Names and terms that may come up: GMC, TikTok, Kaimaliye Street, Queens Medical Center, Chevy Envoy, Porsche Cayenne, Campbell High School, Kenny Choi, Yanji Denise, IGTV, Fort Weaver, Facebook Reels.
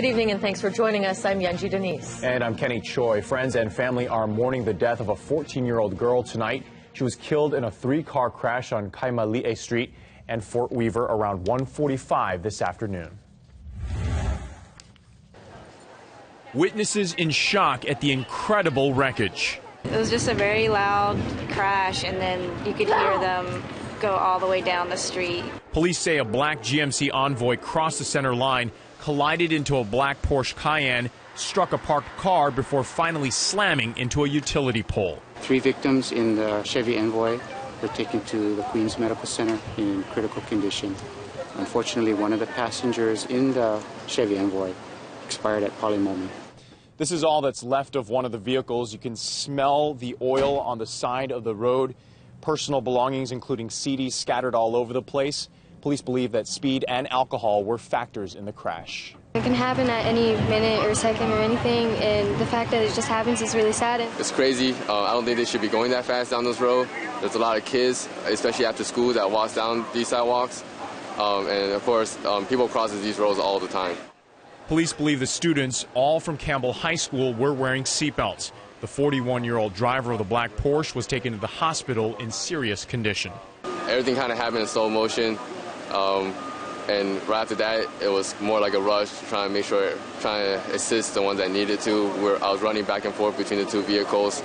Good evening and thanks for joining us. I'm Yanji Denise. And I'm Kenny Choi. Friends and family are mourning the death of a 14-year-old girl tonight. She was killed in a three-car crash on Kaimaliye Street and Fort Weaver around 1:45 this afternoon. Witnesses in shock at the incredible wreckage. It was just a very loud crash, and then you could hear them go all the way down the street. Police say a black GMC Envoy crossed the center line, collided into a black Porsche Cayenne, struck a parked car before finally slamming into a utility pole. Three victims in the Chevy Envoy were taken to the Queens Medical Center in critical condition. Unfortunately, one of the passengers in the Chevy Envoy expired at polymoly. This is all that's left of one of the vehicles. You can smell the oil on the side of the road. Personal belongings, including CDs, scattered all over the place. Police believe that speed and alcohol were factors in the crash. It can happen at any minute or second or anything, and the fact that it just happens is really sad. It's crazy. I don't think they should be going that fast down this road. There's a lot of kids, especially after school, that walks down these sidewalks. And of course, people cross these roads all the time. Police believe the students, all from Campbell High School, were wearing seatbelts. The 41-year-old driver of the black Porsche was taken to the hospital in serious condition. Everything kind of happened in slow motion, and right after that, it was more like a rush, trying to assist the ones that needed to. I was running back and forth between the two vehicles.